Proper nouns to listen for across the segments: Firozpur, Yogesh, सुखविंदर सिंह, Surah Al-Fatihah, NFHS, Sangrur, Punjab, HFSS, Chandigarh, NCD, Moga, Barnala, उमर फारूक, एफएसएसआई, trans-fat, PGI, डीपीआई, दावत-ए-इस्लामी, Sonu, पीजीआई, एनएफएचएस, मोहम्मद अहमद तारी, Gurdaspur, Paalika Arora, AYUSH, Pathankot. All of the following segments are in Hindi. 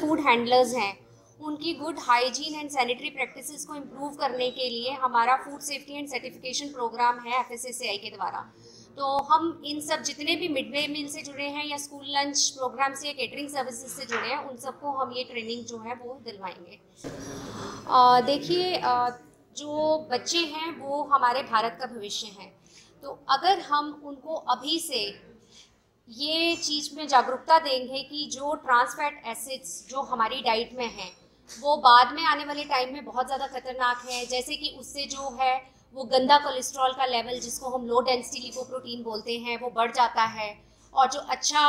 फूड हैंडलर्स हैं, उनकी good hygiene and sanitary practices को इम्प्रूव करने के लिए हमारा food safety and certification program है एफएसएसआई के द्वारा। तो हम इन सब जितने भी मिड डे मील से जुड़े हैं या स्कूल लंच प्रोग्राम से या केटरिंग सर्विसेज से जुड़े हैं, उन सबको हम ये ट्रेनिंग जो है वो दिलवाएंगे। देखिए, जो बच्चे हैं वो हमारे भारत का भविष्य है, तो अगर हम उनको अभी से ये चीज़ में जागरूकता देंगे कि जो ट्रांस फैट एसिड्स जो हमारी डाइट में हैं वो बाद में आने वाले टाइम में बहुत ज़्यादा खतरनाक है, जैसे कि उससे जो है वो गंदा कोलेस्ट्रॉल का लेवल जिसको हम लो डेंसिटी लिपोप्रोटीन बोलते हैं वो बढ़ जाता है, और जो अच्छा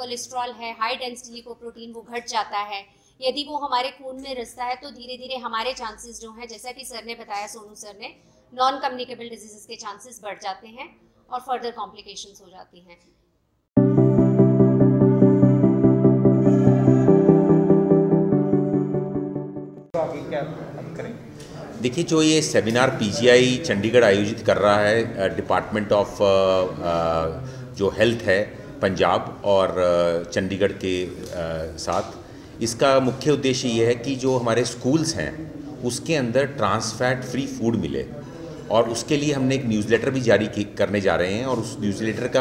कोलेस्ट्रॉल है हाई डेंसिटी लिपोप्रोटीन वो घट जाता है। यदि वो हमारे खून में रिसता है तो धीरे धीरे हमारे चांसेस जो हैं, जैसा कि सर ने बताया, सोनू सर ने, नॉन कम्युनिकेबल डिजीजेस के चांसेस बढ़ जाते हैं और फर्दर कॉम्प्लिकेशंस हो जाती हैं। देखिए, जो ये सेमिनार पीजीआई चंडीगढ़ आयोजित कर रहा है, डिपार्टमेंट ऑफ जो हेल्थ है पंजाब और चंडीगढ़ के साथ, इसका मुख्य उद्देश्य ये है कि जो हमारे स्कूल्स हैं उसके अंदर ट्रांसफैट फ्री फूड मिले, और उसके लिए हमने एक न्यूज़लेटर भी जारी करने जा रहे हैं। और उस न्यूज़लेटर का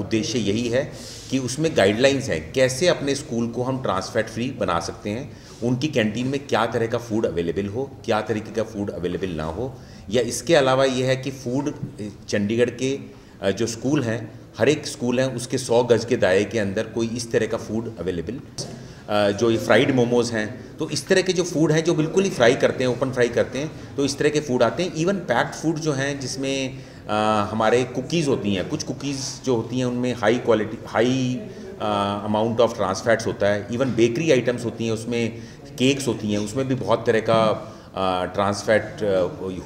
उद्देश्य यही है कि उसमें गाइडलाइंस हैं कैसे अपने स्कूल को हम ट्रांसफैट फ्री बना सकते हैं, उनकी कैंटीन में क्या तरह का फ़ूड अवेलेबल हो, क्या तरीके का फ़ूड अवेलेबल ना हो। या इसके अलावा ये है कि फ़ूड चंडीगढ़ के जो स्कूल हैं, हर एक स्कूल है उसके 100 गज के दायरे के अंदर कोई इस तरह का फ़ूड अवेलेबल, जो ये फ्राइड मोमोज़ हैं, तो इस तरह के जो फूड हैं जो बिल्कुल ही फ्राई करते हैं, ओपन फ्राई करते हैं, तो इस तरह के फूड आते हैं। इवन पैक्ड फूड जो हैं जिसमें हमारे कुकीज़ होती हैं, कुछ कुकीज़ जो होती हैं उनमें high quality, high amount of trans fats होता है। इवन बेकरी आइटम्स होती हैं, उसमें केक्स होती हैं, उसमें भी बहुत तरह का ट्रांस फैट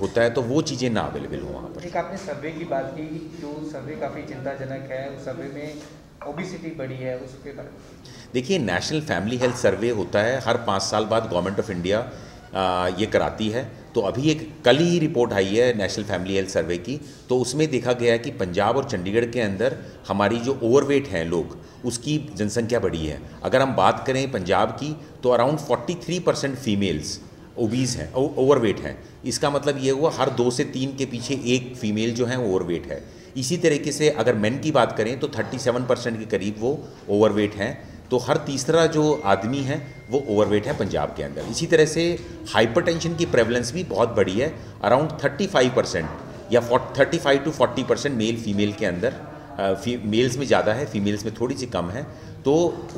होता है, तो वो चीज़ें ना अवेलेबल हों वहाँ पर। एक आपने सर्वे की बात की, जो सर्वे काफ़ी चिंताजनक है, उस सर्वे में ओबिसिटी बढ़ी है, उसके बाद देखिए नेशनल फैमिली हेल्थ सर्वे होता है हर 5 साल बाद, गवर्नमेंट ऑफ इंडिया ये कराती है। तो अभी एक कल ही रिपोर्ट आई है नेशनल फैमिली हेल्थ सर्वे की, तो उसमें देखा गया है कि पंजाब और चंडीगढ़ के अंदर हमारी जो ओवरवेट हैं लोग, उसकी जनसंख्या बढ़ी है। अगर हम बात करें पंजाब की तो अराउंड 43% फीमेल्स ओबीज़ हैं, ओवरवेट हैं। इसका मतलब ये हुआ हर 2 से 3 के पीछे एक फ़ीमेल जो है वो ओवरवेट है। इसी तरीके से अगर मेन की बात करें तो 37% के करीब वो ओवरवेट हैं, तो हर तीसरा जो आदमी है वो ओवरवेट है पंजाब के अंदर। इसी तरह से हाइपरटेंशन की प्रेवलेंस भी बहुत बड़ी है, अराउंड 35% या 35 to 40% मेल फीमेल के अंदर, मेल्स में ज़्यादा है, फीमेल्स में थोड़ी सी कम है, तो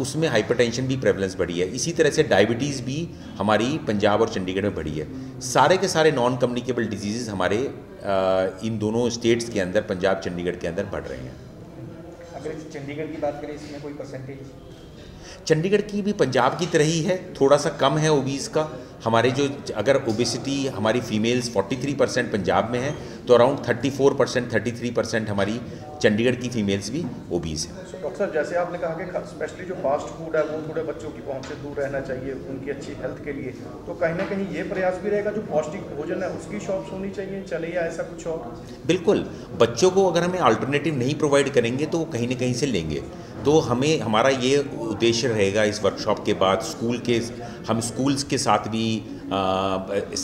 उसमें हाइपरटेंशन भी प्रेवलेंस बढ़ी है। इसी तरह से डायबिटीज़ भी हमारी पंजाब और चंडीगढ़ में बढ़ी है। सारे के सारे नॉन कम्युनिकेबल डिजीज़ हमारे इन दोनों स्टेट्स के अंदर, पंजाब चंडीगढ़ के अंदर बढ़ रहे हैं। अगर चंडीगढ़ की बात करें, इसमें कोई परसेंटेज? चंडीगढ़ की भी पंजाब की तरह ही है, थोड़ा सा कम है ओबीज़ का। हमारे जो अगर ओबेसिटी हमारी फ़ीमेल्स 43% पंजाब में है, तो अराउंड 33% हमारी चंडीगढ़ की फ़ीमेल्स भी ओबीज़ है। डॉक्टर साहब, जैसे आपने कहा कि स्पेशली जो फास्ट फूड है वो थोड़े बच्चों की पहुंच से दूर रहना चाहिए उनकी अच्छी हेल्थ के लिए, तो कहीं ना कहीं ये प्रयास भी रहेगा जो पौष्टिक भोजन है उसकी शॉप्स होनी चाहिए, चले या ऐसा कुछ और? बिल्कुल, बच्चों को अगर हमें अल्टरनेटिव नहीं प्रोवाइड करेंगे तो वो कहीं ना कहीं से लेंगे। तो हमें हमारा ये उद्देश्य रहेगा इस वर्कशॉप के बाद, हम स्कूल्स के साथ भी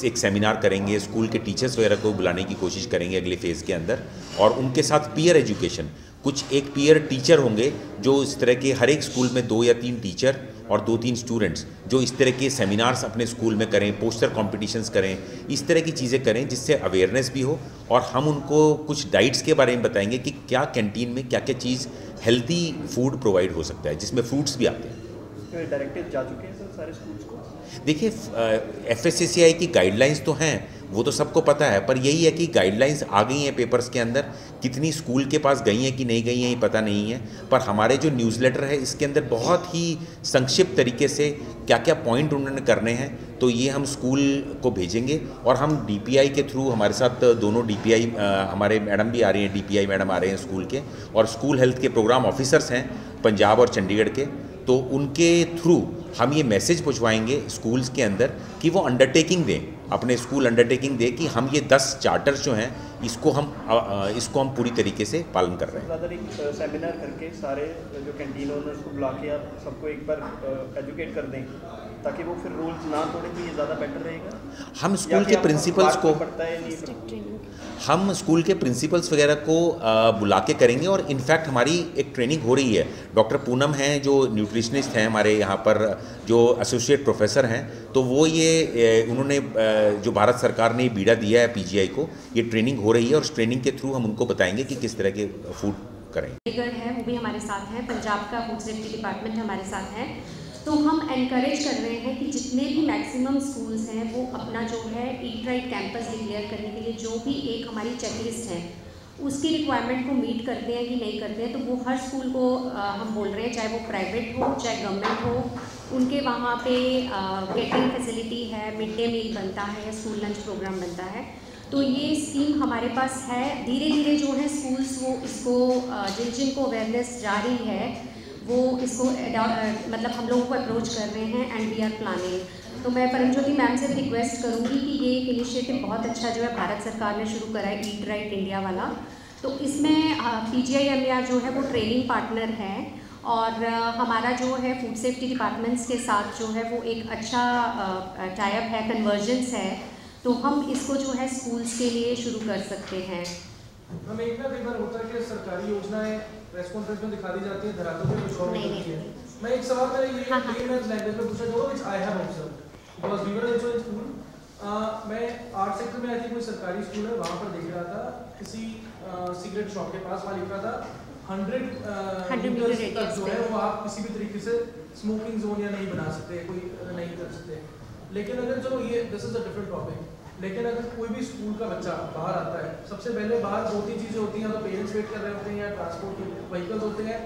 एक सेमिनार करेंगे, स्कूल के टीचर्स वगैरह को बुलाने की कोशिश करेंगे अगले फेज़ के अंदर, और उनके साथ पीयर एजुकेशन, कुछ एक पीयर टीचर होंगे जो इस तरह के हर एक स्कूल में 2 या 3 टीचर और 2-3 स्टूडेंट्स जो इस तरह के सेमिनार्स अपने स्कूल में करें, पोस्टर कॉम्पिटिशन्स करें, इस तरह की चीज़ें करें जिससे अवेयरनेस भी हो। और हम उनको कुछ डाइट्स के बारे में बताएंगे कि क्या कैंटीन में क्या क्या चीज़ हेल्दी फूड प्रोवाइड हो सकता है, जिसमें फ्रूट्स भी आते हैं। तो डायरेक्टिव जा चुके हैं सर सारे स्कूल्स को? देखिए, एफएसएसआई की गाइडलाइंस तो हैं, वो तो सबको पता है, पर यही है कि गाइडलाइंस आ गई हैं पेपर्स के अंदर, कितनी स्कूल के पास गई हैं कि नहीं गई हैं ये पता नहीं है। पर हमारे जो न्यूज़लेटर है इसके अंदर बहुत ही संक्षिप्त तरीके से क्या क्या पॉइंट उन्होंने करने हैं, तो ये हम स्कूल को भेजेंगे। और हम डीपीआई के थ्रू, हमारे साथ दोनों डीपीआई हमारे मैडम भी आ रही हैं, डीपीआई मैडम आ रहे हैं स्कूल के, और स्कूल हेल्थ के प्रोग्राम ऑफिसर्स हैं पंजाब और चंडीगढ़ के, तो उनके थ्रू हम ये मैसेज पहुँचवाएंगे स्कूल्स के अंदर कि वो अंडरटेकिंग दें, अपने स्कूल अंडरटेकिंग दें कि हम ये 10 चार्टर्स जो हैं इसको हम पूरी तरीके से पालन कर रहे हैं। ज़्यादा एक सेमिनार करके सारे जो कैंटीन ओनर्स को बुला के आप सबको एक बार एजुकेट कर दें ताकि वो फिर रूल्स ना तोड़ें तो ये ज़्यादा बेटर रहेगा। हम स्कूल के प्रिंसिपल्स को वगैरह को बुला के करेंगे और इनफैक्ट हमारी एक ट्रेनिंग हो रही है। डॉक्टर पूनम हैं जो न्यूट्रिशनिस्ट हैं हमारे यहाँ पर, जो एसोसिएट प्रोफेसर हैं, तो वो ये उन्होंने जो भारत सरकार ने बीड़ा दिया है PGI को, ये ट्रेनिंग हो रही है और ट्रेनिंग के थ्रू हम उनको बताएंगे कि किस तरह के फूड करेंगे। है वो भी हमारे साथ हैं, पंजाब का फूड सेफ्टी डिपार्टमेंट हमारे साथ हैं, तो हम एनकरेज कर रहे हैं कि जितने भी मैक्सिमम स्कूल्स हैं वो अपना जो है ईट राइट कैंपस डिक्लेयर करने के लिए जो भी एक हमारी चेकलिस्ट है उसकी रिक्वायरमेंट को मीट करते हैं कि नहीं करते हैं, तो वो हर स्कूल को हम बोल रहे हैं, चाहे वो प्राइवेट हो चाहे गवर्नमेंट हो, उनके वहाँ पे कैटरिंग फैसिलिटी है, मिड डे मील बनता है, स्कूल लंच प्रोग्राम बनता है, तो ये स्कीम हमारे पास है। धीरे धीरे जो है स्कूल्स वो इसको जिनको अवेयरनेस जा रही है वो इसको मतलब हम लोगों को अप्रोच कर रहे हैं एंड वी आर प्लानिंग। तो मैं परमज्योति मैम से भी रिक्वेस्ट करूँगी कि ये एक इनिशिएटिव बहुत अच्छा जो है भारत सरकार ने शुरू करा है, ईट राइट इंडिया वाला, तो इसमें PGI जो है वो ट्रेनिंग पार्टनर है और हमारा जो है फूड सेफ्टी डिपार्टमेंट्स के साथ जो है वो एक अच्छा टाइप है, कन्वर्जेंस है, तो हम इसको जो है स्कूल्स के लिए शुरू कर सकते हैं। हमें एक बार होता है कि सरकारी योजनाएं प्रेस कॉन्फ्रेंस में दिखा दी जाती है, धरातल पे कुछ और होती है। मैं एक सवाल मेरा ये है कि मैं लैंग्वेज में दूसरा जो which I have observed was we were in a school, मैं आर्ट सेक्टर में आई थी, कोई सरकारी स्कूल है वहां पर देख रहा था किसी सिगरेट शॉप के पास वहां लिखा था 100 मीटर तक जो है वो आप किसी भी तरीके से स्मोकिंग जोन या नहीं बना सकते, कोई नहीं कर सकते। लेकिन अगर चलो ये this is a different topic, लेकिन अगर कोई भी स्कूल का बच्चा बाहर आता है सबसे पहले बाहर दो तीन चीज़ें होती हैं, तो पेरेंट्स वेट कर रहे होते हैं या ट्रांसपोर्ट व्हीकल्स होते हैं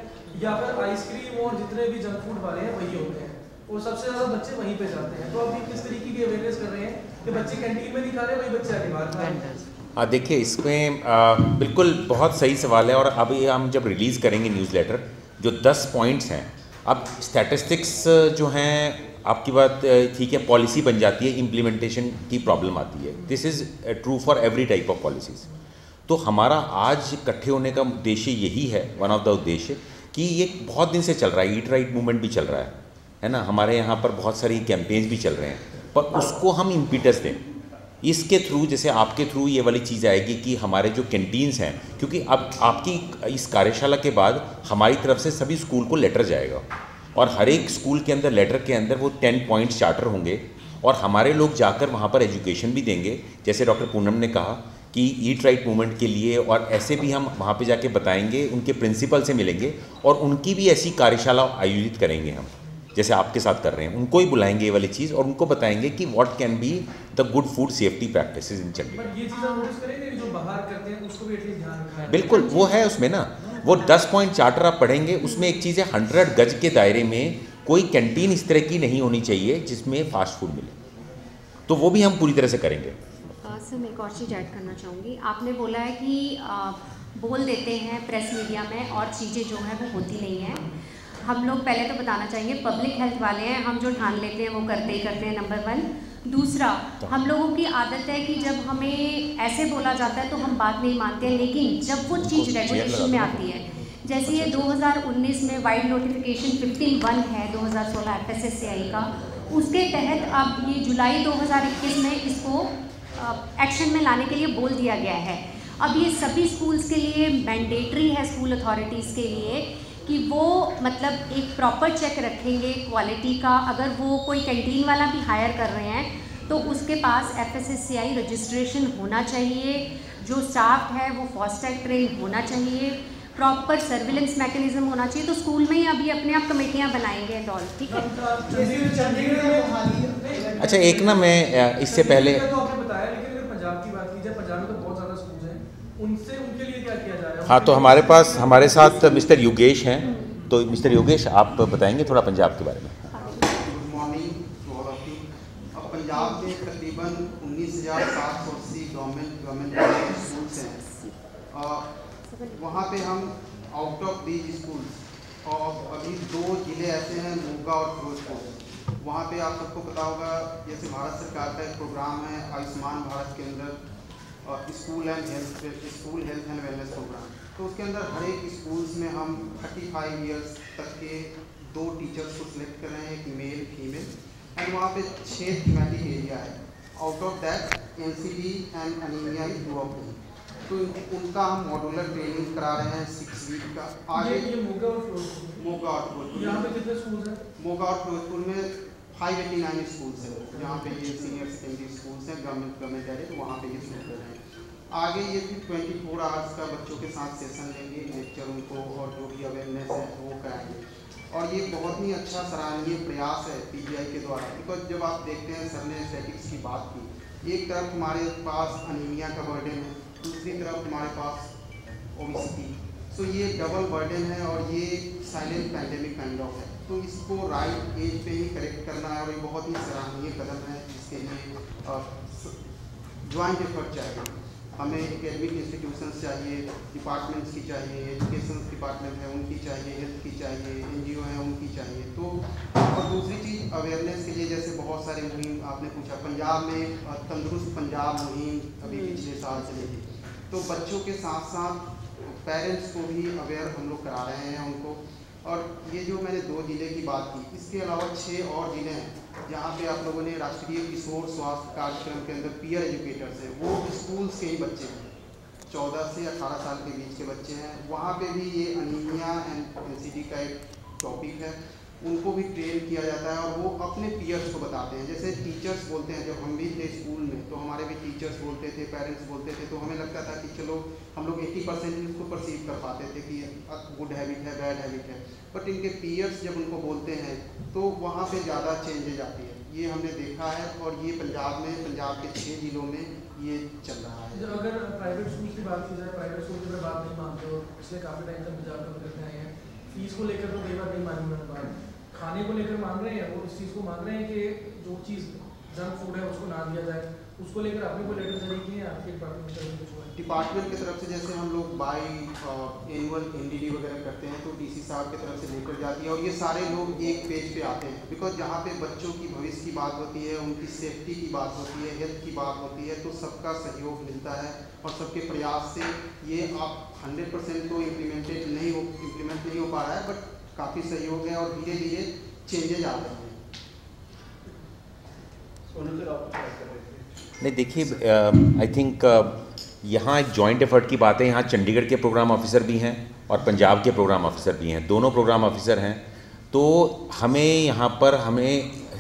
या फिर आइसक्रीम और जितने भी जंक फूड वाले हैं वही होते हैं और सबसे ज़्यादा बच्चे वहीं पे जाते हैं। तो आप ये किस तरीके की अवेयरनेस कर रहे हैं कि बच्चे कैंटीन में नहीं खा रहे वही बच्चे आगे बाहर खा रहे हैं? देखिए इसमें बिल्कुल बहुत सही सवाल है और अभी हम जब रिलीज़ करेंगे न्यूज़लेटर जो 10 पॉइंट्स हैं, अब स्टैटिस्टिक्स जो हैं आपकी बात ठीक है, पॉलिसी बन जाती है, इम्प्लीमेंटेशन की प्रॉब्लम आती है, this is true for every type of policies. तो हमारा आज इकट्ठे होने का उद्देश्य यही है, वन ऑफ द उद्देश्य कि ये बहुत दिन से चल रहा है, ईट राइट मूवमेंट भी चल रहा है ना, हमारे यहाँ पर बहुत सारी कैंपेन्स भी चल रहे हैं, पर उसको हम इम्पीटस दें इसके थ्रू, जैसे आपके थ्रू ये वाली चीज़ आएगी कि हमारे जो कैंटीन्स हैं, क्योंकि अब आपकी इस कार्यशाला के बाद हमारी तरफ से सभी स्कूल को लेटर जाएगा और हर एक स्कूल के अंदर लेटर के अंदर वो 10 पॉइंट्स चार्टर होंगे और हमारे लोग जाकर वहाँ पर एजुकेशन भी देंगे, जैसे डॉक्टर पूनम ने कहा कि ईट राइट मूवमेंट के लिए, और ऐसे भी हम वहाँ पे जाके बताएंगे, उनके प्रिंसिपल से मिलेंगे और उनकी भी ऐसी कार्यशाला आयोजित करेंगे हम, जैसे आपके साथ कर रहे हैं, उनको ही बुलाएंगे ये वाली चीज़ और उनको बताएंगे कि what can be the good food safety practices in Chandigarh. बिल्कुल वो है उसमें ना, वो 10 पॉइंट चार्टर आप पढ़ेंगे उसमें एक चीज़ है 100 गज के दायरे में कोई कैंटीन इस तरह की नहीं होनी चाहिए जिसमें फास्ट फूड मिले, तो वो भी हम पूरी तरह से करेंगे। सर मैं एक और चीज़ ऐड करना चाहूँगी, आपने बोला है कि बोल देते हैं प्रेस मीडिया में और चीज़ें जो हैं वो होती नहीं हैं। हम लोग पहले तो बताना चाहेंगे पब्लिक हेल्थ वाले हैं, हम जो ठान लेते हैं वो करते ही करते हैं, नंबर 1। दूसरा, हम लोगों की आदत है कि जब हमें ऐसे बोला जाता है तो हम बात नहीं मानते हैं, लेकिन जब वो चीज़ रेगुलेशन में आती है, जैसे ये 2019 में वाइड नोटिफिकेशन 15(1) है 2016 FSSAI का, उसके तहत अब ये जुलाई 2021 में इसको एक्शन में लाने के लिए बोल दिया गया है। अब ये सभी स्कूल्स के लिए मैंडेटरी है, स्कूल अथॉरिटीज़ के लिए, कि वो मतलब एक प्रॉपर चेक रखेंगे क्वालिटी का, अगर वो कोई कैंटीन वाला भी हायर कर रहे हैं तो उसके पास FSSAI रजिस्ट्रेशन होना चाहिए, जो स्टाफ है वो फास्टैग ट्रेन होना चाहिए, प्रॉपर सर्विलेंस मैकेनिज्म होना चाहिए, तो स्कूल में ही अभी अपने आप कमेटियाँ बनाएंगे डॉल, ठीक है। अच्छा एक ना मैं इससे पहले हाँ, तो हमारे पास हमारे साथ मिस्टर योगेश हैं, तो मिस्टर योगेश आप बताएंगे थोड़ा पंजाब के बारे में। Good morning all of you. अब पंजाब में तकरीबन 19,780 गवर्नमेंट स्कूल्स हैं, वहाँ पे हम आउट ऑफ दीज स्कूल्स और अभी 2 जिले ऐसे हैं, मोगा और फिरोजपुर, वहाँ पे आप सबको पता होगा जैसे भारत सरकार का एक प्रोग्राम है आयुष्मान भारत के अंदर, और school health and wellness programme, तो उसके अंदर हर एक स्कूल्स में हम 35 ईयर्स तक के 2 टीचर्स को सिलेक्ट कर रहे हैं, एक मेल फीमेल, एंड वहाँ पे 6 थीमेटिक एरिया है। Out of that NCD and anaemia is 2 of them, तो उनका हम मॉड्यूलर ट्रेनिंग करा रहे हैं 6 वीक का। आगे मोगा और फिरोजपुर, मोगा और फिरोजपुर में 589 स्कूल्स हैं जहाँ पे ये सीनियर सेकेंडरी स्कूल्स हैं, गवर्नमेंट डायरेक्ट वहाँ पे ये शुरू कर रहे हैं। आगे ये 24 आवर्स का बच्चों के साथ सेशन लेंगे, लेक्चर उनको और जो भी अवेयरनेस है वो कराएंगे। और ये बहुत ही अच्छा सराहनीय प्रयास है पीजीआई के द्वारा, बिकॉज जब आप देखते हैं सर ने एथलेटिक्स की बात की, एक तरफ हमारे पास अनिमिया का बर्डन है, दूसरी तरफ हमारे पास ओबेसिटी, सो ये डबल बर्डन है और ये साइलेंट पैंडेमिक काइंड ऑफ है, तो इसको राइट एज पे ही करेक्ट करना है। और ये बहुत ही सराहनीय कदम है जिसके लिए ज्वाइंट एफर्ट चाहिए, हमें एकेडमिक इंस्टीट्यूशंस चाहिए, डिपार्टमेंट्स की चाहिए, एजुकेशन डिपार्टमेंट है उनकी चाहिए, हेल्थ की चाहिए, एनजीओ है उनकी चाहिए। तो और दूसरी चीज़ अवेयरनेस के लिए जैसे बहुत सारे मुहिम, आपने पूछा पंजाब में तंदुरुस्त पंजाब मुहिम अभी पिछले साल चलेगी, तो बच्चों के साथ साथ पेरेंट्स को भी अवेयर हम लोग करा रहे हैं उनको। और ये जो मैंने 2 ज़िले की बात की, इसके अलावा 6 और ज़िले हैं जहाँ पे आप लोगों ने राष्ट्रीय किशोर स्वास्थ्य कार्यक्रम के अंदर पीयर एजुकेटर्स हैं, वो स्कूल से ही बच्चे हैं, 14 से 18 साल के बीच के बच्चे हैं, वहाँ पे भी ये अनीमिया एंड एनसीडी का एक टॉपिक है, उनको भी ट्रेन किया जाता है और वो अपने पीयर्स को बताते हैं। जैसे टीचर्स बोलते हैं, जब हम भी थे स्कूल में तो हमारे भी टीचर्स बोलते थे, पेरेंट्स बोलते थे, तो हमें लगता था कि चलो हम लोग 80% इसको परसीव कर पाते थे कि गुड हैबिट है, बैड हैबिट है, बट इनके पीयर्स जब उनको बोलते हैं तो वहाँ पे ज़्यादा चेंजेज आती है, ये हमने देखा है। और ये पंजाब में, पंजाब के 6 जिलों में ये चल रहा है। जब अगर प्राइवेट स्कूल की बात की जाए, प्राइवेट स्कूल की बात नहीं मानते हो, इसलिए काफ़ी टाइम तक पंजाब में करते आए हैं, फीस को लेकर तो कई बार नहीं मानी मैंने बात, खाने को लेकर मान रहे हैं, वो इस चीज़ को मान रहे हैं कि जो चीज़ जंक फूड है उसको ना दिया जाए, उसको लेकर आपने को लेटर जारी किए हैं आपके डिपार्टमेंट की तरफ से। जैसे हम लोग बाई एनुअल एनडीडी वगैरह करते हैं तो डीसी साहब की तरफ से लेकर जाती है, और ये सारे लोग एक पेज पे आते हैं, बिकॉज जहाँ पे बच्चों की भविष्य की बात होती है, उनकी सेफ्टी की बात होती है, हेल्थ की बात होती है, तो सबका सहयोग मिलता है और सबके प्रयास से ये आप 100% तो इम्प्लीमेंट नहीं हो पा रहा है, बट काफ़ी सहयोग है और धीरे धीरे चेंजेज आ रहे हैं। नहीं देखिए, आई थिंक यहाँ एक जॉइंट एफर्ट की बात है, यहाँ चंडीगढ़ के प्रोग्राम ऑफिसर भी हैं और पंजाब के प्रोग्राम ऑफिसर भी हैं, दोनों प्रोग्राम ऑफिसर हैं, तो हमें यहाँ पर हमें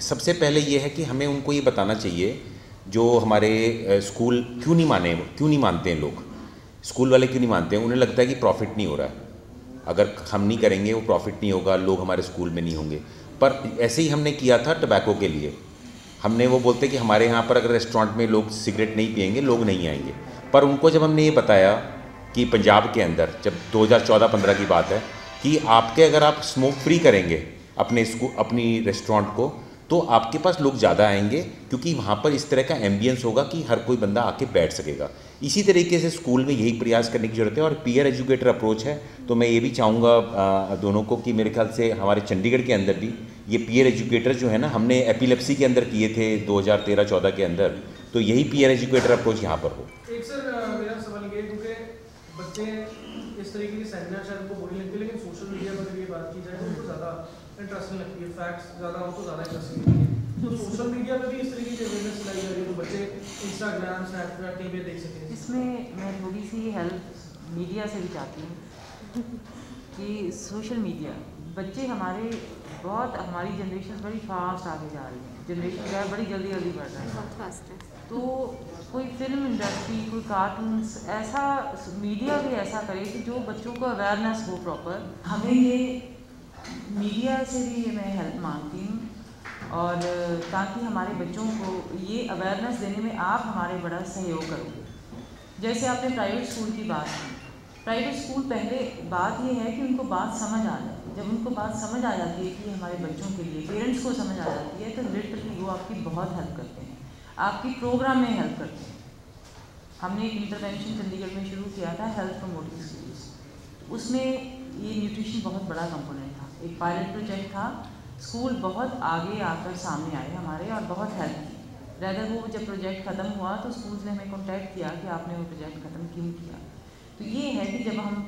सबसे पहले ये है कि हमें उनको ये बताना चाहिए जो हमारे स्कूल क्यों नहीं मानते हैं लोग, स्कूल वाले क्यों नहीं मानते हैं, उन्हें लगता है कि प्रॉफिट नहीं हो रहा है, अगर हम नहीं करेंगे वो प्रॉफिट नहीं होगा, लोग हमारे स्कूल में नहीं होंगे। पर ऐसे ही हमने किया था टबैको के लिए, हमने वो बोलते कि हमारे यहाँ पर अगर रेस्टोरेंट में लोग सिगरेट नहीं पियेंगे लोग नहीं आएंगे, पर उनको जब हमने ये बताया कि पंजाब के अंदर जब 2014-15 की बात है कि आपके अगर आप स्मोक फ्री करेंगे अपने अपनी रेस्टोरेंट को तो आपके पास लोग ज़्यादा आएंगे, क्योंकि वहाँ पर इस तरह का एम्बियंस होगा कि हर कोई बंदा आके बैठ सकेगा। इसी तरीके से स्कूल में यही प्रयास करने की ज़रूरत है और पीयर एजुकेटर अप्रोच है, तो मैं ये भी चाहूँगा दोनों को कि मेरे ख्याल से हमारे चंडीगढ़ के अंदर भी ये पीयर एजुकेटर जो है ना, हमने एपिलेप्सी के अंदर किए थे 2013-14 के अंदर, तो यही पीयर एजुकेटर अप्रोच यहाँ पर हो। एक सर मेरा सवाल ये है, क्योंकि बच्चे इस तरीके की सेमिनार शायद उनको बोलने लगते हैं, लेकिन सोशल मीडिया पर भी बात की जाए तो उनको ज़्यादा इंटरेस्टिंग लगती है, फैक्ट्स ज़्यादा उनको ज़्यादा इंटरेस्टिंग लगती है, तो सोशल मीडिया पर भी इस तरीके की अवेयरनेस लाई जा रही है तो बच्चे इंस्टाग्राम स्नैपचैट टी वी देख सकते हैं। इसमें मैं थोड़ी सी हेल्प मीडिया से भी चाहती हूँ कि सोशल मीडिया, बच्चे हमारे बहुत, हमारी जनरेशन बड़ी फास्ट आगे जा रही है, जनरेशन जो है बड़ी जल्दी बढ़ रहा है, बहुत फास्ट है, तो कोई फिल्म इंडस्ट्री, कोई कार्टून्स, ऐसा मीडिया भी ऐसा करे कि जो बच्चों को अवेयरनेस हो प्रॉपर। हमें ये मीडिया से भी मैं हेल्प मांगती हूँ, और ताकि हमारे बच्चों को ये अवेयरनेस देने में आप हमारे बड़ा सहयोग करोगे। जैसे आपने प्राइवेट स्कूल की बात की, प्राइवेट स्कूल पहले बात ये है कि उनको बात समझ आ जाए, जब उनको बात समझ आ जाती है कि हमारे बच्चों के लिए, पेरेंट्स को समझ आ जाती है, तो लिटरली वो आपकी बहुत हेल्प करते हैं, आपकी प्रोग्राम में हेल्प करते हैं। हमने एक इंटरवेंशन चंडीगढ़ में शुरू किया था हेल्थ प्रमोटिंग सीरीज, उसमें ये न्यूट्रिशन बहुत बड़ा कंपोनेंट था, एक पायलट प्रोजेक्ट था, स्कूल बहुत आगे आकर सामने आए हमारे और बहुत हेल्प की। रैदर वो जब प्रोजेक्ट ख़त्म हुआ तो स्कूल्स ने हमें कॉन्टैक्ट किया कि आपने वो प्रोजेक्ट ख़त्म क्यों किया। तो ये है कि जब हम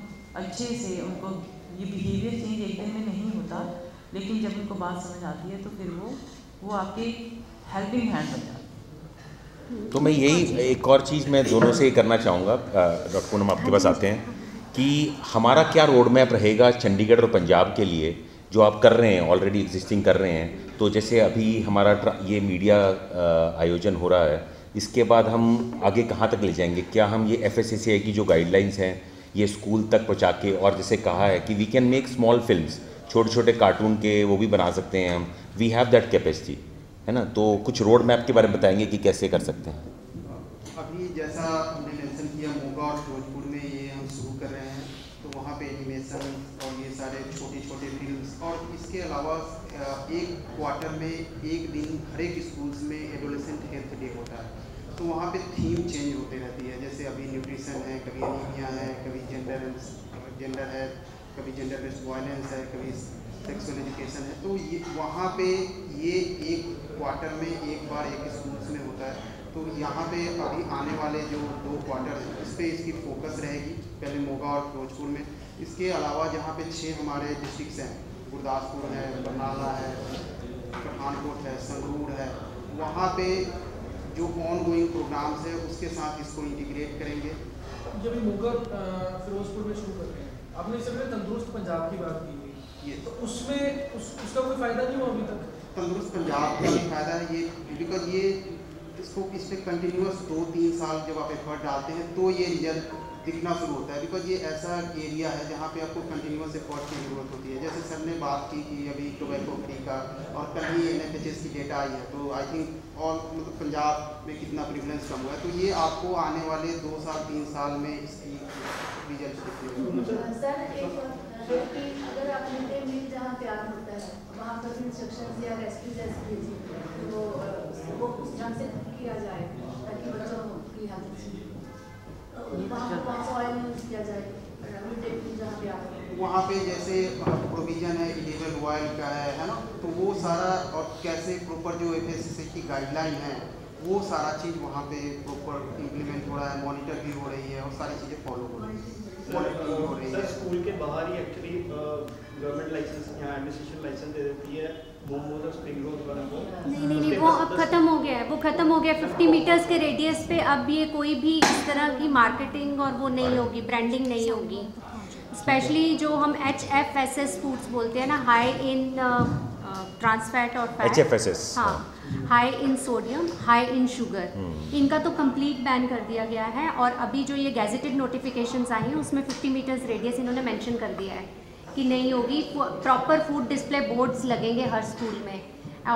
अच्छे से उनको ये बिहेवियर चेंज एक दिन में नहीं होता, लेकिन जब उनको बात समझ आती है तो फिर वो आपके हेल्पिंग हैंड बन जाते। तो मैं यही एक और चीज़ मैं दोनों से करना चाहूँगा, डॉक्टर पूनम आपके पास आते हैं, कि हमारा क्या रोड मैप रहेगा चंडीगढ़ और पंजाब के लिए जो आप कर रहे हैं, ऑलरेडी एग्जिस्टिंग कर रहे हैं। तो जैसे अभी हमारा ये मीडिया आयोजन हो रहा है, इसके बाद हम आगे कहाँ तक ले जाएंगे? क्या हम ये FSSAI की जो गाइडलाइंस हैं ये स्कूल तक पहुँचा के, और जैसे कहा है कि we can make small films, छोटे छोटे कार्टून के वो भी बना सकते हैं हम, वी हैव दैट कैपेसिटी, है ना? तो कुछ रोड मैप के बारे में बताएंगे कि कैसे कर सकते हैं। अभी जैसा हमने मेंशन किया मोगा और फिरोजपुर में ये हम शुरू कर रहे हैं, तो वहाँ पे एनिमेशन और ये सारे छोटे छोटे फिल्म्स, और इसके अलावा एक क्वार्टर में एक दिन हर एक स्कूल्स में एडोलेसेंट हेल्थ डे होता है, तो वहाँ पे थीम चेंज होते रहती है। जैसे अभी न्यूट्रिशन है, कभी एनीमिया है, कभी जेंडर है, कभी जेंडर बेस्ड वायलेंस है, कभी सेक्सुअल एजुकेशन है। तो ये वहाँ पे ये एक क्वार्टर में एक बार एक स्कूल्स में होता है। तो यहाँ पे अभी आने वाले जो 2 क्वार्टर हैं इस पर इसकी फोकस रहेगी, पहले मोगा और फिरोजपुर में। इसके अलावा जहाँ पे 6 हमारे डिस्ट्रिक्ट्स हैं, गुरदासपुर है, बरनाला है, पठानकोट है, संगरूर है, वहाँ पे जो ऑन गोइंग प्रोग्राम्स है उसके साथ इसको इंटीग्रेट करेंगे। जब मोगा फिरोजपुर में शुरू कर रहे हैं, आपने इस समय तंदुरुस्त पंजाब की बात की हुई, तो उसमें उसका कोई फ़ायदा नहीं हुआ अभी तक? तंदुरुस्त पंजाब का भी फायदा है ये, बिकॉज ये इसको इस पर कंटिन्यूस 2-3 साल जब आप एफर्ट डालते हैं तो ये रिजल्ट दिखना शुरू होता है। बिकॉज ये ऐसा एरिया है जहाँ पे आपको कंटिन्यूस एफर्ट की जरूरत होती है। जैसे सर ने बात की कि अभी टोबैको फ्री का, और कल ही NFHS की डेटा आई है, तो आई थिंक और मतलब पंजाब में कितना प्रिवलेंस कम हुआ है। तो ये आपको आने वाले 2-3 साल में इसकी रिजल्ट दिखती है। वहाँ पर इंस्ट्रक्शंस या रेसिपी जैसे भेजिए तो वो उस ढंग से किया जाए ताकि बच्चों की हालत ठीक हो। वहाँ ऑयल यूज़ किया जाए वहाँ पे, जैसे प्रोविजन है इलेबल ऑयल का है ना, तो वो सारा और कैसे प्रॉपर जो FSSAI की गाइडलाइन है वो सारा चीज़ वहाँ पे प्रॉपर इम्प्लीमेंट हो रहा है, मॉनिटर भी हो रही है और सारी चीज़ें फॉलो हो रही है। सर स्कूल के बाहर ही एक्चुअली गवर्नमेंट लाइसेंस या एडमिनिस्ट्रेशन लाइसेंस दे देती है मोमोज और स्प्रिंग रोल्स वाला को। नहीं, वो अब खत्म हो गया है, वो खत्म हो गया। 50 मीटर्स के रेडियस पे अब ये कोई भी इस तरह की मार्केटिंग और वो नहीं होगी, ब्रांडिंग नहीं होगी। स्पेशली जो हम HFSS फूड्स बोलते हैं ना, हाई इन ट्रांस फैट और फैट, HFSS, हाँ, high in sodium, high in sugar, इनका तो कंप्लीट बैन कर दिया गया है। और अभी जो ये गैजेटेड नोटिफिकेशंस आई हैं उसमें 50 मीटर्स रेडियस इन्होंने मेंशन कर दिया है कि नहीं होगी। प्रॉपर फूड डिस्प्ले बोर्ड्स लगेंगे हर स्कूल में,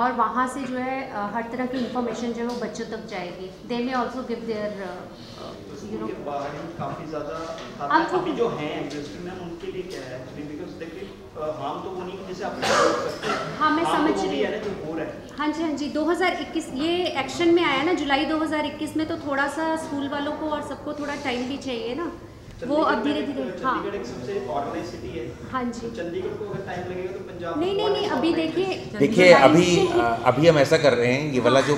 और वहाँ से जो है हर तरह की इंफॉर्मेशन जो है वो बच्चों तक जाएगी। They may also give there काफ़ी ज़्यादा अब जो हैं उनके लिए क्या है, हार्म तो वो नहीं जैसे आप सकते हैं। हाँ, मैं समझ रही हूँ। हाँ जी, हाँ जी, 2021 ये एक्शन में आया ना, जुलाई 2021 में, तो थोड़ा सा स्कूल वालों को और सबको थोड़ा टाइम भी चाहिए ना, वो अब धीरे धीरे। हाँ, चंडीगढ़ एक सबसे ऑर्गेनाइज्ड सिटी है। हाँ जी, चंडीगढ़ को अगर टाइम लगेगा तो पंजाब। नहीं, अभी देखिए अभी हम ऐसा कर रहे हैं, ये वाला जो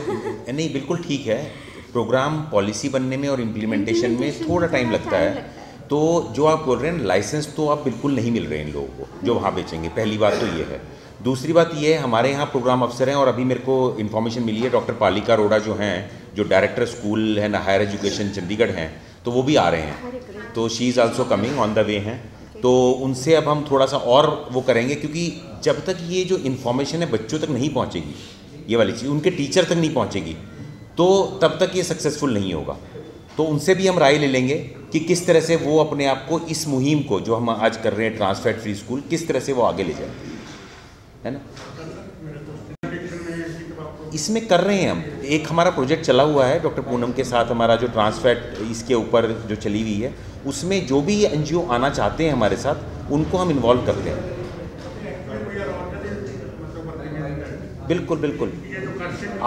नहीं बिल्कुल ठीक है, प्रोग्राम पॉलिसी बनने में और इम्प्लीमेंटेशन में थोड़ा टाइम लगता है। तो जो आप बोल रहे हैं लाइसेंस तो आप बिल्कुल नहीं मिल रहे हैं इन लोगों को जो वहाँ बेचेंगे, पहली बात तो ये है। दूसरी बात ये है, हमारे यहाँ प्रोग्राम अफसर हैं, और अभी मेरे को इन्फॉर्मेशन मिली है डॉक्टर पालिका अरोड़ा जो हैं, जो डायरेक्टर स्कूल है ना हायर एजुकेशन चंडीगढ़ हैं, तो वो भी आ रहे हैं, तो she is also coming on the way हैं। तो उनसे अब हम थोड़ा सा और वो करेंगे, क्योंकि जब तक ये जो इन्फॉर्मेशन है बच्चों तक नहीं पहुँचेगी, ये वाली चीज़ उनके टीचर तक नहीं पहुँचेगी, तो तब तक ये सक्सेसफुल नहीं होगा। तो उनसे भी हम राय ले लेंगे कि किस तरह से वो अपने आप को इस मुहिम को जो हम आज कर रहे हैं ट्रांसफैट फ्री स्कूल, किस तरह से वो आगे ले जाए, है ना? इसमें कर रहे हैं हम, एक हमारा प्रोजेक्ट चला हुआ है डॉक्टर पूनम के साथ, हमारा जो ट्रांसफैट इसके ऊपर जो चली हुई है, उसमें जो भी NGO आना चाहते हैं हमारे साथ उनको हम इन्वॉल्व करते हैं। बिल्कुल बिल्कुल,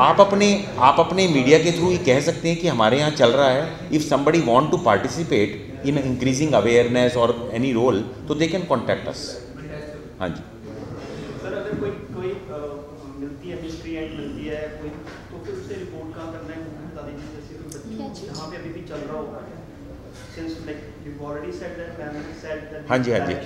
आप अपने मीडिया के थ्रू ये कह सकते हैं कि हमारे यहाँ चल रहा है, if somebody want to participate in increasing awareness और एनी रोल, तो दे कैन कॉन्टैक्ट अस। हाँ जी सर, अगर कोई मिलती है मिस्ट्री एंड मिलती है कोई, तो फिर उससे रिपोर्ट कहाँ करना है वो बता दीजिए जहाँ पे अभी भी चल रहा होगा। हाँ जी, हाँ जी,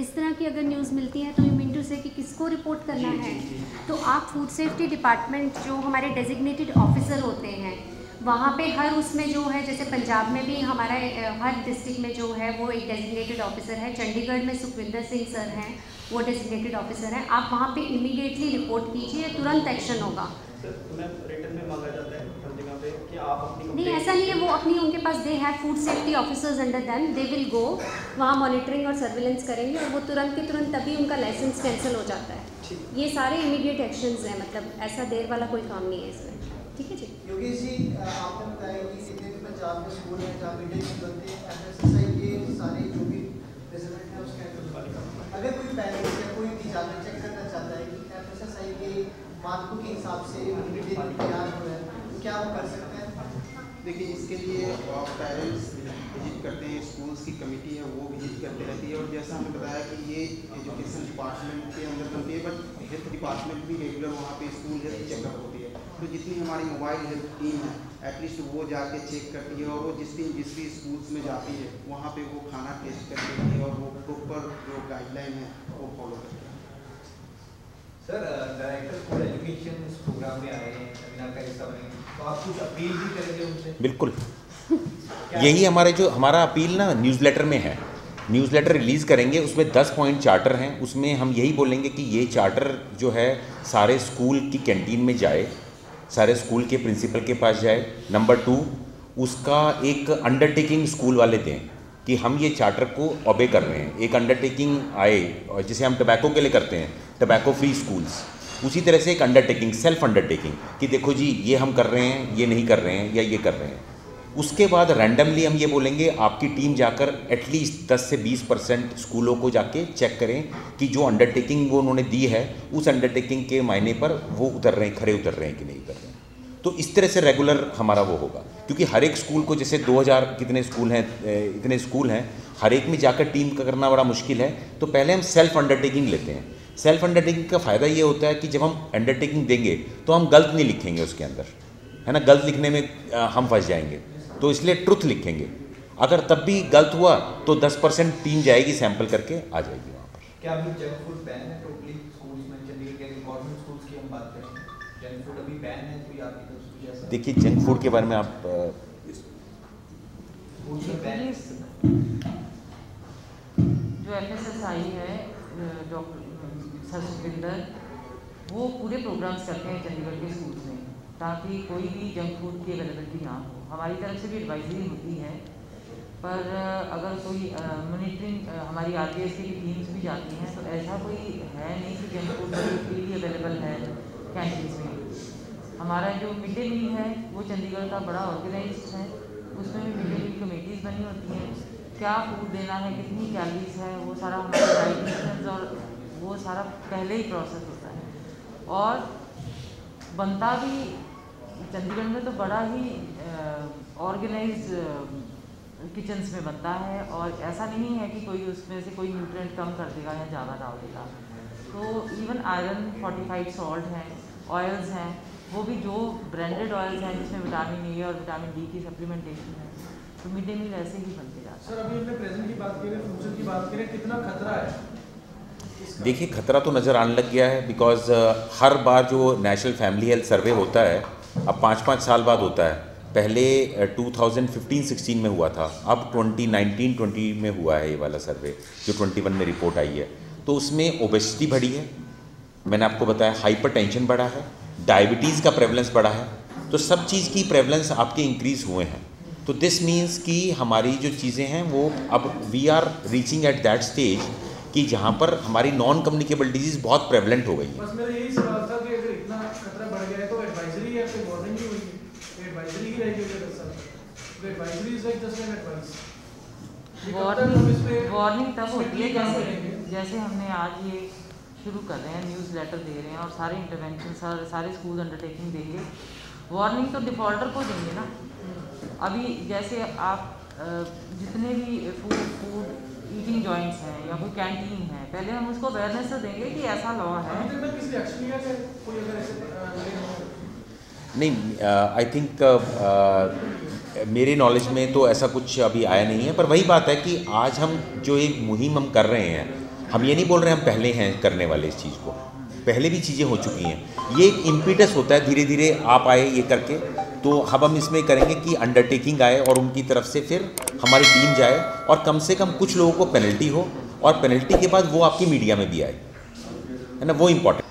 इस तरह की अगर न्यूज़ मिलती है तो ये मिनटू से कि किसको रिपोर्ट करना है, तो आप फूड सेफ्टी डिपार्टमेंट जो हमारे डेजिग्नेटेड ऑफिसर होते हैं वहाँ पे हर उसमें जो है, जैसे पंजाब में भी हमारा हर डिस्ट्रिक्ट में जो है वो एक डेजिग्नेटेड ऑफिसर है। चंडीगढ़ में सुखविंदर सिंह सर हैं, वो डेजिग्नेटेड ऑफिसर हैं। आप वहाँ पे इमीडिएटली रिपोर्ट कीजिए, तुरंत एक्शन होगा। नहीं, ऐसा नहीं है, वो अपनी उनके पास they have food safety officers under them, they will go वहाँ मॉनिटरिंग और सर्विलेंस करेंगे और वो तुरंत के तुरंत, तभी उनका लाइसेंस कैंसिल हो जाता है। ये सारे इमीडिएट एक्शंस हैं, मतलब ऐसा देर वाला कोई काम नहीं है इसमें। ठीक है जी। योगेश जी, आपने बताया कि जितने भी पंजाब में स्कूल हैं जहाँ मीडिया बनते हैं, एफएसएसआई के सारे जो भी मेजरमेंट है उसके अंदर अगर कोई पेरेंट्स या कोई भी जानना चेक करना चाहता है कि एफएसएसआई के मानकों के हिसाब से मीडिया तैयार हो रहा है, क्या वो कर सकते हैं? देखिए, इसके लिए पेरेंट्स विजिट करते हैं, स्कूल्स की कमेटी है वो विजिट करते रहती है। और जैसा हमने बताया कि ये एजुकेशन डिपार्टमेंट के अंदर बनती है, बट हेल्थ डिपार्टमेंट भी रेगुलर वहाँ पर स्कूल हेल्थ चेकअप होती है, तो जितनी हमारी मोबाइल हेल्थ टीम है एटलीस्ट वो जाके चेक करती है। और वो जिस दिन जिस भी स्कूल्स में जाती है वहाँ पे वो खाना टेस्ट कर लेती है और वो प्रॉपर जो गाइडलाइन है वो फॉलो करती है। सर, डायरेक्टर फॉर एजुकेशन इस प्रोग्राम में आए हैं, तो आप कुछ अपील भी करेंगे उनसे? बिल्कुल, यही हमारे जो हमारा अपील ना न्यूज़लेटर में है। न्यूज़लेटर रिलीज़ करेंगे, उसमें 10 पॉइंट चार्टर हैं, उसमें हम यही बोलेंगे कि ये चार्टर जो है सारे स्कूल की कैंटीन में जाए, सारे स्कूल के प्रिंसिपल के पास जाए। नंबर 2, उसका एक अंडरटेकिंग स्कूल वाले दें कि हम ये चार्टर को ऑबे कर रहे हैं। एक अंडरटेकिंग आए, और जिसे हम टबैको के लिए करते हैं, टबैको फ्री स्कूल्स, उसी तरह से एक अंडरटेकिंग, सेल्फ अंडरटेकिंग कि देखो जी ये हम कर रहे हैं, ये नहीं कर रहे हैं या ये कर रहे हैं। उसके बाद रैंडमली हम ये बोलेंगे आपकी टीम जाकर एटलीस्ट 10 से 20% स्कूलों को जाके चेक करें कि जो अंडरटेकिंग वो उन्होंने दी है उस अंडरटेकिंग के मायने पर वो उतर रहे हैं, खरे उतर रहे हैं कि नहीं उतर रहे हैं। तो इस तरह से रेगुलर हमारा वो होगा, क्योंकि हर एक स्कूल को जैसे 2000 कितने स्कूल हैं, इतने स्कूल हैं, हर एक में जाकर टीम का करना बड़ा मुश्किल है। तो पहले हम सेल्फ अंडरटेकिंग लेते हैं। सेल्फ अंडरटेकिंग का फ़ायदा ये होता है कि जब हम अंडरटेकिंग देंगे तो हम गलत नहीं लिखेंगे उसके अंदर, है ना, गलत लिखने में हम फंस जाएंगे, तो इसलिए ट्रुथ लिखेंगे। अगर तब भी गलत हुआ तो 10% टीम जाएगी, सैंपल करके आ जाएगी वहाँ पर। क्या अभी जंक फूड बैन है टोटली स्कूल्स में? चंडीगढ़ के गवर्नमेंट स्कूल्स की हम बात करें, जंक फूड अभी बैन है, तो आपकी तरफ से जैसा देखिए जंक फूड के बारे में आप जो एफएसएसआई है डॉक्टर सुखविंदर, वो पूरे प्रोग्राम्स करते हैं चंडीगढ़ के स्कूल्स में ताकि कोई भी जंक फूड की अवेलेबिलिटी ना हो। हमारी तरफ से भी एडवाइजरी होती है, पर अगर कोई मॉनिटरिंग हमारी आरटीएस की टीम्स भी जाती हैं, तो ऐसा कोई है नहीं कि जंक फूड के लिए अवेलेबल है कैंटीन्स में। हमारा जो मिड डे मील है वो चंडीगढ़ का बड़ा ऑर्गेनाइज है, उसमें भी मिड डे मील कमेटीज़ बनी होती हैं, क्या फूड देना है, कितनी कैलरीज है, वो सारा हमारे डाइटिशियंस और वो सारा पहले ही प्रोसेस होता है। और बनता भी चंडीगढ़ में तो बड़ा ही ऑर्गेनाइज किचन्स में बनता है, और ऐसा नहीं है कि कोई उसमें से कोई न्यूट्रिएंट कम कर देगा या ज़्यादा डाल देगा। तो इवन आयरन, फोर्टिफाइड सॉल्ट हैं, ऑयल्स हैं, वो भी जो ब्रांडेड ऑयल्स हैं जिसमें विटामिन ए और विटामिन डी की सप्लीमेंटेशन है, तो मिड डे मील ऐसे ही बनते जाता है। सर, अभी हमने प्रेजेंट की बात करें, फ्यूचर की बात करें, कितना खतरा है? देखिए, खतरा तो नज़र आने लग गया है, बिकॉज़ हर बार जो नेशनल फैमिली हेल्थ सर्वे होता है अब 5-5 साल बाद होता है, पहले 2015-16 में हुआ था, अब 2019-20 में हुआ है ये वाला सर्वे जो 21 में रिपोर्ट आई है। तो उसमें ओबेसिटी बढ़ी है, मैंने आपको बताया, हाइपरटेंशन बढ़ा है, डायबिटीज़ का प्रेवलेंस बढ़ा है, तो सब चीज़ की प्रेवलेंस आपके इंक्रीज़ हुए हैं। तो दिस मीन्स कि हमारी जो चीज़ें हैं वो अब we are reaching at that stage कि जहाँ पर हमारी नॉन कम्युनिकेबल डिजीज़ बहुत प्रेवलेंट हो गई है। बस मेरा यही सवाल था कि अगर इतना खतरा बढ़ गया है तो एडवाइजरी या फिर वार्निंग भी हुई है? एडवाइजरी ही रहेगी सर, तो advisory is like just an advice. Warning तब होती है जैसे हमने आज ये शुरू कर रहे हैं, न्यूज़ लेटर दे रहे हैं और सारे इंटरवेंशन, सारे स्कूल अंडरटेकिंग देंगे। वार्निंग तो डिफॉल्टर को देंगे ना। अभी जैसे आप जितने भी फूड ईटिंग जॉइंट्स है या कोई कैंटीन है, पहले हम उसको अवेयरनेस तो देंगे कि ऐसा लॉ है। नहीं, आई थिंक मेरे नॉलेज में तो ऐसा कुछ अभी आया नहीं है, पर वही बात है कि आज हम जो एक मुहिम हम कर रहे हैं, हम ये नहीं बोल रहे हम पहले हैं करने वाले इस चीज़ को, पहले भी चीज़ें हो चुकी हैं। ये एक इम्पीटस होता है, धीरे धीरे आप आए ये करके, तो हम इसमें करेंगे कि अंडरटेकिंग आए और उनकी तरफ से फिर हमारी टीम जाए और कम से कम कुछ लोगों को पेनल्टी हो, और पेनल्टी के बाद वो आपकी मीडिया में भी आए, है ना, वो इम्पोर्टेंट।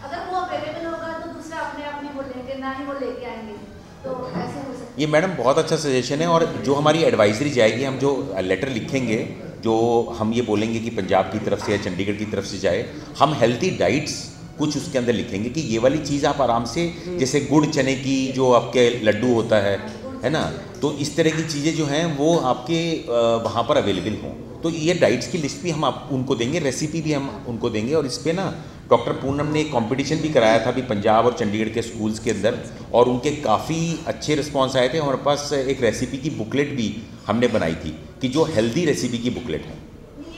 ये मैडम बहुत अच्छा सजेशन है, और जो हमारी एडवाइजरी जाएगी, हम जो लेटर लिखेंगे, जो हम ये बोलेंगे कि पंजाब की तरफ से या चंडीगढ़ की तरफ से जाए, हम हेल्थी डाइट्स कुछ उसके अंदर लिखेंगे कि ये वाली चीज़ आप आराम से, जैसे गुड़ चने की जो आपके लड्डू होता है ना, तो इस तरह की चीज़ें जो हैं वो आपके वहाँ पर अवेलेबल हों। तो ये डाइट्स की लिस्ट भी हम आप उनको देंगे, रेसिपी भी हम उनको देंगे। और इस पर ना डॉक्टर पूनम ने एक कॉम्पिटिशन भी कराया था अभी पंजाब और चंडीगढ़ के स्कूल्स के अंदर, और उनके काफ़ी अच्छे रिस्पांस आए थे। हमारे पास एक रेसिपी की बुकलेट भी हमने बनाई थी कि जो हेल्दी रेसिपी की बुकलेट है।